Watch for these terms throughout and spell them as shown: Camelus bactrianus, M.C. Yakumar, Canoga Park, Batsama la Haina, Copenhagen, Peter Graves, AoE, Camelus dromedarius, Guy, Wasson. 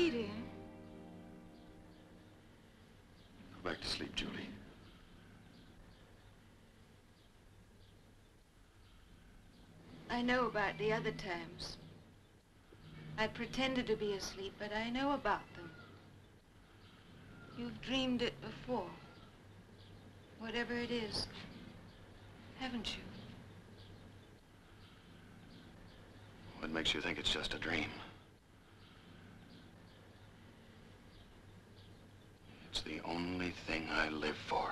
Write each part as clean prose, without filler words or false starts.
Peter. Go back to sleep, Julie. I know about the other times. I pretended to be asleep, but I know about them. You've dreamed it before. Whatever it is, haven't you? What makes you think it's just a dream? It's the only thing I live for.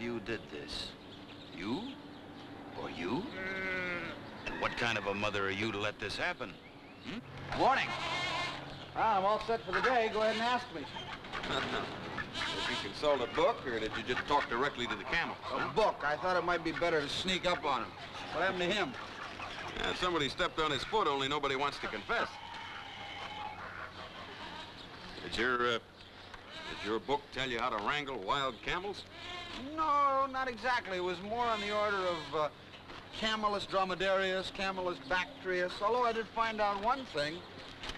You did this? You? Or you? And what kind of a mother are you to let this happen? Hmm? Warning! Ah, I'm all set for the day. Go ahead and ask me. Did you consult a book, or did you just talk directly to the camel? A book. I thought it might be better to sneak up on him. What happened to him? Yeah, somebody stepped on his foot, only nobody wants to confess. Did your book tell you how to wrangle wild camels? No, not exactly. It was more on the order of Camelus dromedarius, Camelus bactrianus, although I did find out one thing.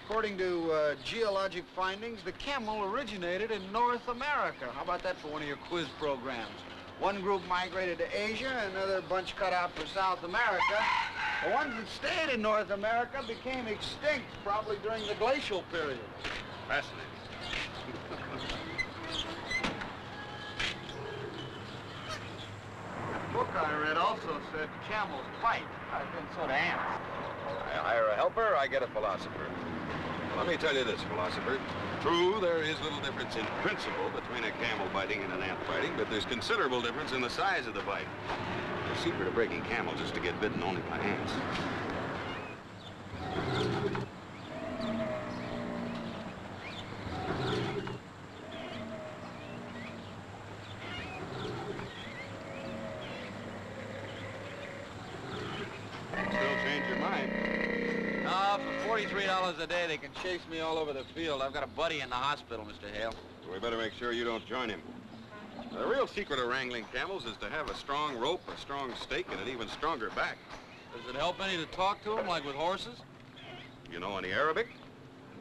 According to geologic findings, the camel originated in North America. How about that for one of your quiz programs? One group migrated to Asia, another bunch cut out for South America. The ones that stayed in North America became extinct, probably during the glacial period. Fascinating. The book I read also said camels bite. I've been sort of amped. I hire a helper, I get a philosopher. Let me tell you this, philosopher. True, there is little difference in principle between a camel biting and an ant biting, but there's considerable difference in the size of the bite. The secret of breaking camels is to get bitten only by ants. A day they can chase me all over the field. I've got a buddy in the hospital, Mr. Hale. We better make sure you don't join him. The real secret of wrangling camels is to have a strong rope, a strong stake, and an even stronger back. Does it help any to talk to them, like with horses? You know any Arabic?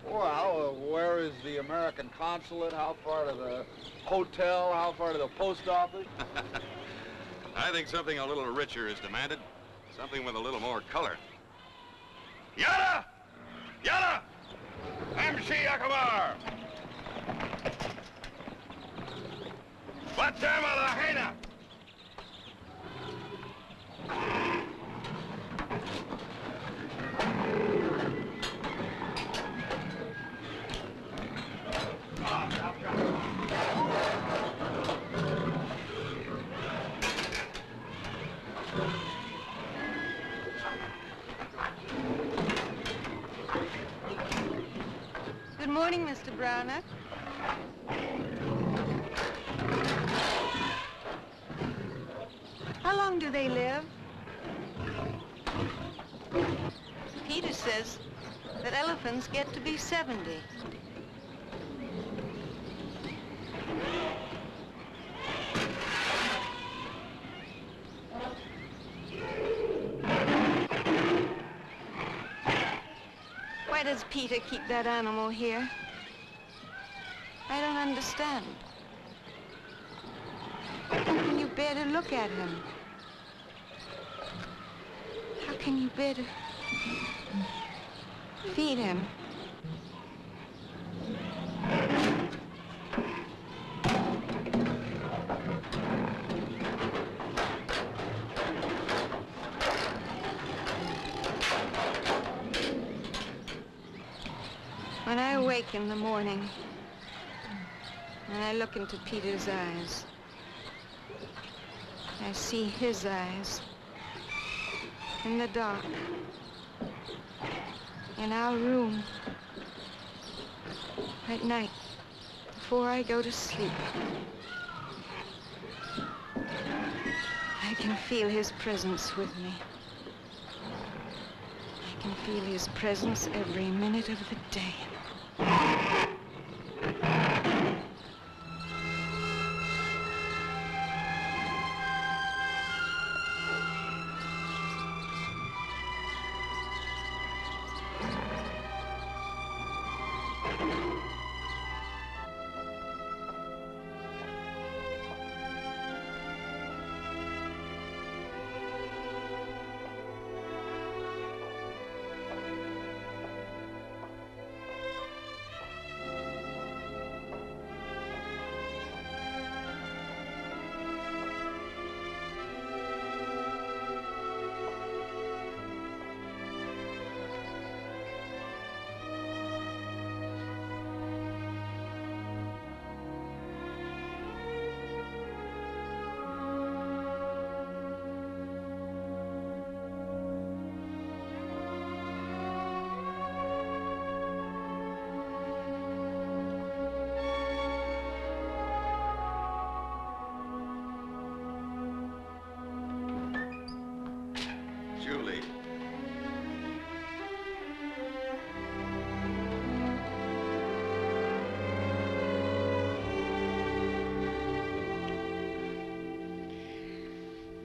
Well, where is the American consulate? How far to the hotel? How far to the post office? I think something a little richer is demanded. Something with a little more color. Yada! Yalla! M.C. Yakumar! Batsama la Haina! morning, Mr. Browner. How long do they live? Peter says that elephants get to be 70. Why does Peter keep that animal here? I don't understand. How can you bear to look at him? How can you bear to feed him? When I wake in the morning, and I look into Peter's eyes, I see his eyes in the dark, in our room, at night, before I go to sleep. I can feel his presence with me. I can feel his presence every minute of the day.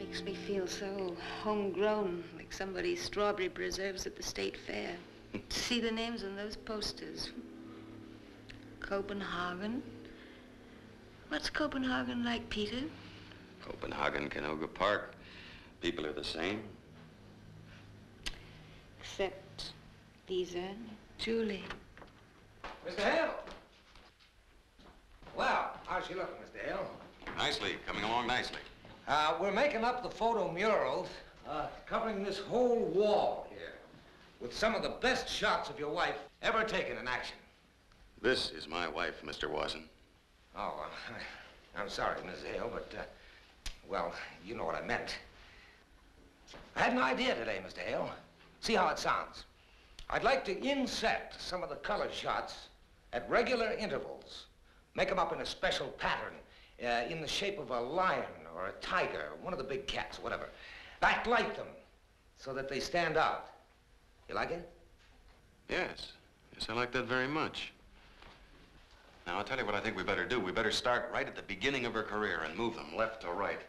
Makes me feel so homegrown, like somebody's strawberry preserves at the state fair. See the names on those posters. Copenhagen. What's Copenhagen like, Peter? Copenhagen, Canoga Park. People are the same. Except these are Julie. Mr. Hale! Wow, how's she looking, Mr. Hale? Nicely, coming along nicely. We're making up the photo murals, covering this whole wall here with some of the best shots of your wife ever taken in action. This is my wife, Mr. Wasson. Oh, I'm sorry, Mrs. Hale, but, well, you know what I meant. I had an idea today, Mr. Hale. See how it sounds. I'd like to inset some of the color shots at regular intervals, make them up in a special pattern in the shape of a lion, or a tiger, or one of the big cats, whatever. Backlight them so that they stand out. You like it? Yes. Yes, I like that very much. Now, I'll tell you what I think we better do. We better start right at the beginning of her career and move them left to right.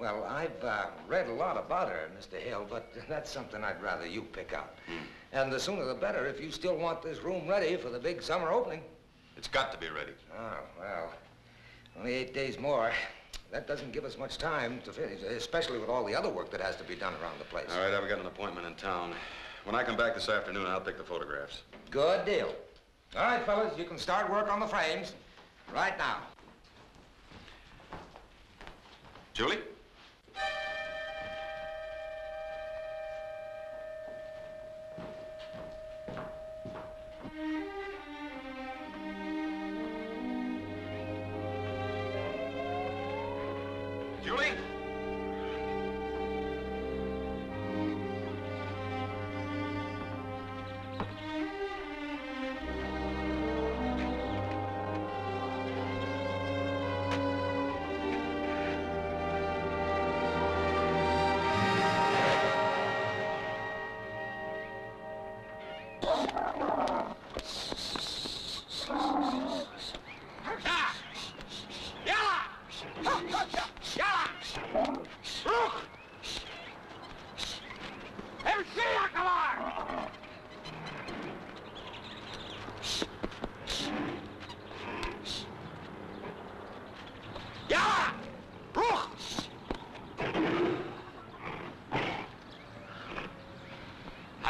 Well, I've read a lot about her, Mr. Hale, but that's something I'd rather you pick out. And the sooner the better if you still want this room ready for the big summer opening. It's got to be ready. Oh, well, only 8 days more. That doesn't give us much time to finish, especially with all the other work that has to be done around the place. All right, I've got an appointment in town. When I come back this afternoon, I'll take the photographs. Good deal. All right, fellas, you can start work on the frames right now. Julie?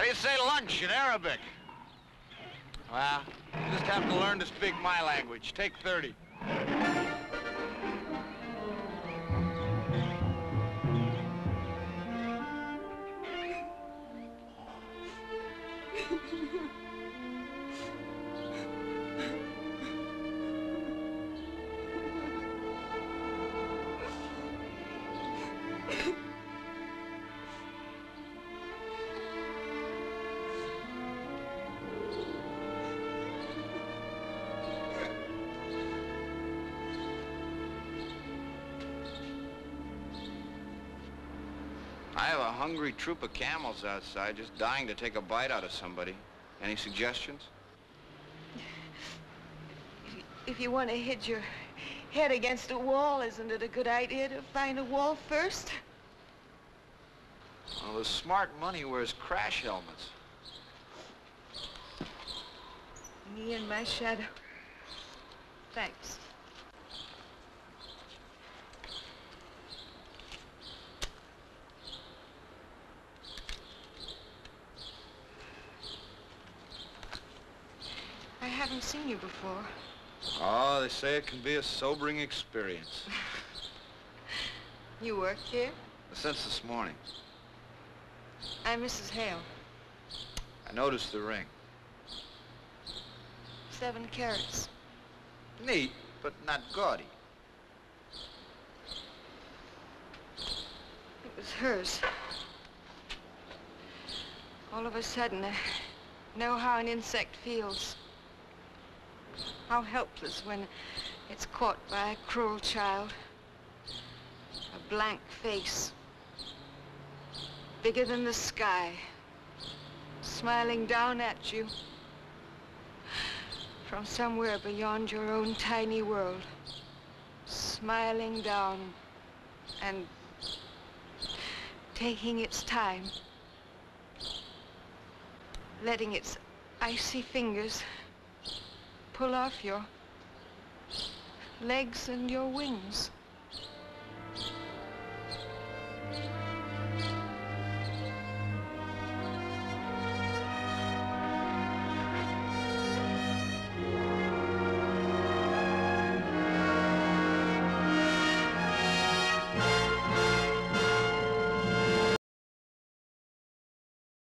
you say lunch in Arabic? Well, you just have to learn to speak my language. Take 30. I have a hungry troop of camels outside, just dying to take a bite out of somebody. Any suggestions? If you want to hit your head against a wall, isn't it a good idea to find a wall first? Well, the smart money wears crash helmets. Me and my shadow. Thanks. I haven't seen you before. Oh, they say it can be a sobering experience. You work here? Since this morning. I'm Mrs. Hale. I noticed the ring. 7 carats. Neat, but not gaudy. It was hers. All of a sudden, I know how an insect feels. How helpless when it's caught by a cruel child. A blank face, bigger than the sky, smiling down at you from somewhere beyond your own tiny world. Smiling down and taking its time, letting its icy fingers pull off your legs and your wings.